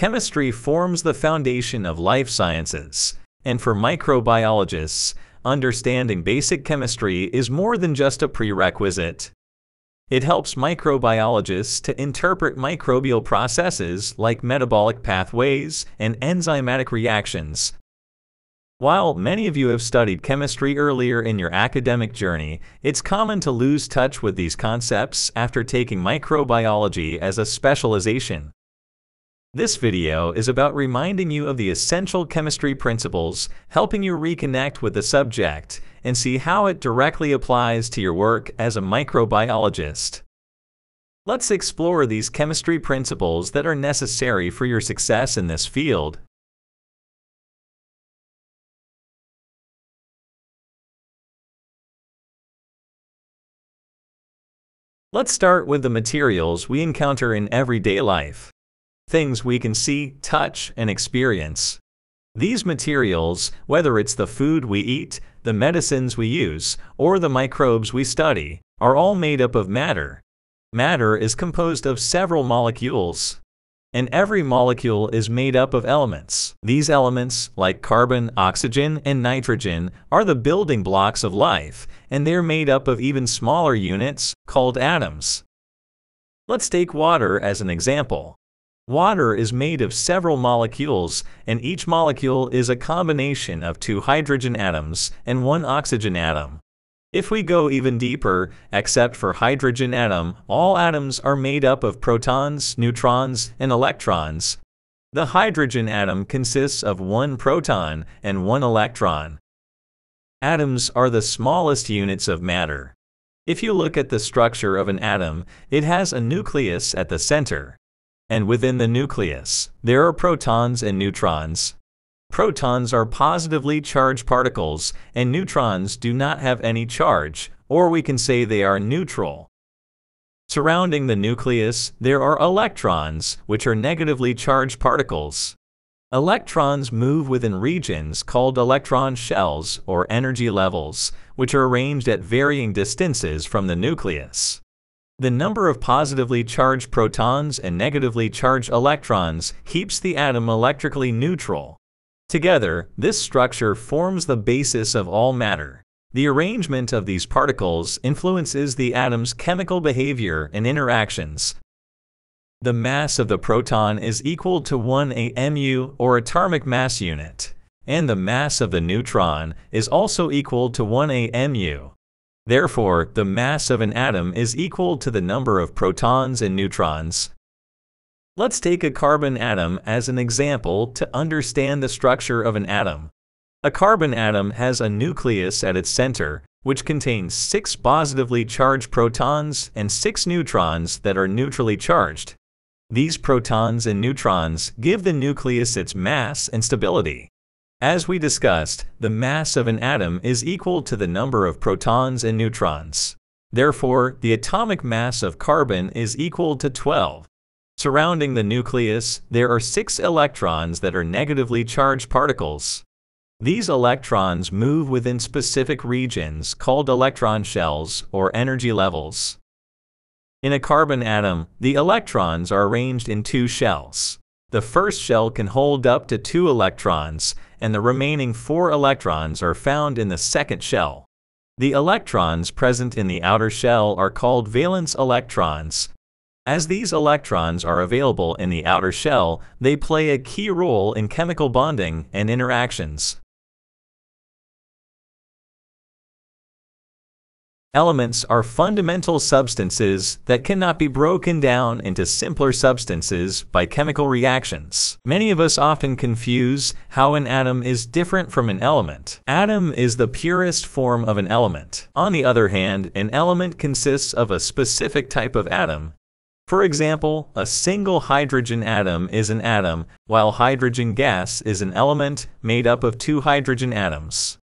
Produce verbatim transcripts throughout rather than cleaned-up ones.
Chemistry forms the foundation of life sciences, and for microbiologists, understanding basic chemistry is more than just a prerequisite. It helps microbiologists to interpret microbial processes like metabolic pathways and enzymatic reactions. While many of you have studied chemistry earlier in your academic journey, it's common to lose touch with these concepts after taking microbiology as a specialization. This video is about reminding you of the essential chemistry principles, helping you reconnect with the subject, and see how it directly applies to your work as a microbiologist. Let's explore these chemistry principles that are necessary for your success in this field. Let's start with the materials we encounter in everyday life. Things we can see, touch, and experience. These materials, whether it's the food we eat, the medicines we use, or the microbes we study, are all made up of matter. Matter is composed of several molecules, and every molecule is made up of elements. These elements, like carbon, oxygen, and nitrogen, are the building blocks of life, and they're made up of even smaller units, called atoms. Let's take water as an example. Water is made of several molecules, and each molecule is a combination of two hydrogen atoms and one oxygen atom. If we go even deeper, except for hydrogen atom, all atoms are made up of protons, neutrons, and electrons. The hydrogen atom consists of one proton and one electron. Atoms are the smallest units of matter. If you look at the structure of an atom, it has a nucleus at the center. And within the nucleus, there are protons and neutrons. Protons are positively charged particles, and neutrons do not have any charge, or we can say they are neutral. Surrounding the nucleus, there are electrons, which are negatively charged particles. Electrons move within regions called electron shells or energy levels, which are arranged at varying distances from the nucleus. The number of positively charged protons and negatively charged electrons keeps the atom electrically neutral. Together, this structure forms the basis of all matter. The arrangement of these particles influences the atom's chemical behavior and interactions. The mass of the proton is equal to one A M U, or atomic mass unit, and the mass of the neutron is also equal to one A M U. Therefore, the mass of an atom is equal to the number of protons and neutrons. Let's take a carbon atom as an example to understand the structure of an atom. A carbon atom has a nucleus at its center, which contains six positively charged protons and six neutrons that are neutrally charged. These protons and neutrons give the nucleus its mass and stability. As we discussed, the mass of an atom is equal to the number of protons and neutrons. Therefore, the atomic mass of carbon is equal to twelve. Surrounding the nucleus, there are six electrons that are negatively charged particles. These electrons move within specific regions called electron shells or energy levels. In a carbon atom, the electrons are arranged in two shells. The first shell can hold up to two electrons, and the remaining four electrons are found in the second shell. The electrons present in the outer shell are called valence electrons. As these electrons are available in the outer shell, they play a key role in chemical bonding and interactions. Elements are fundamental substances that cannot be broken down into simpler substances by chemical reactions. Many of us often confuse how an atom is different from an element. Atom is the purest form of an element. On the other hand, an element consists of a specific type of atom. For example, a single hydrogen atom is an atom, while hydrogen gas is an element made up of two hydrogen atoms.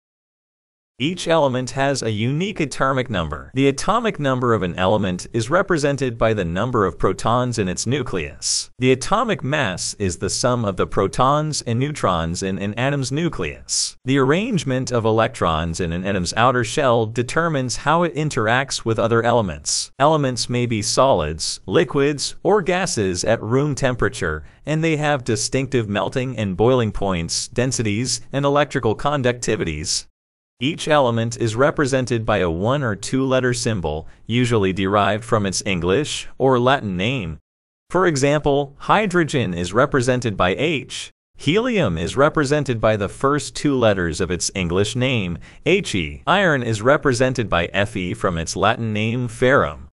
Each element has a unique atomic number. The atomic number of an element is represented by the number of protons in its nucleus. The atomic mass is the sum of the protons and neutrons in an atom's nucleus. The arrangement of electrons in an atom's outer shell determines how it interacts with other elements. Elements may be solids, liquids, or gases at room temperature, and they have distinctive melting and boiling points, densities, and electrical conductivities. Each element is represented by a one or two-letter symbol, usually derived from its English or Latin name. For example, hydrogen is represented by H. Helium is represented by the first two letters of its English name, He. Iron is represented by Fe from its Latin name, ferrum.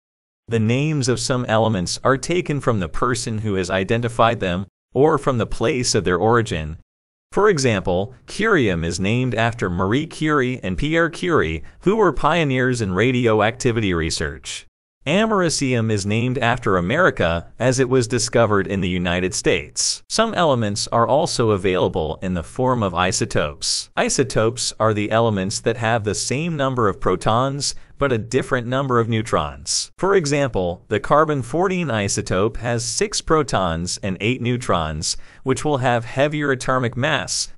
The names of some elements are taken from the person who has identified them or from the place of their origin. For example, curium is named after Marie Curie and Pierre Curie, who were pioneers in radioactivity research. Americium is named after America, as it was discovered in the United States. Some elements are also available in the form of isotopes. Isotopes are the elements that have the same number of protons, but a different number of neutrons. For example, the carbon fourteen isotope has six protons and eight neutrons, which will have heavier atomic mass,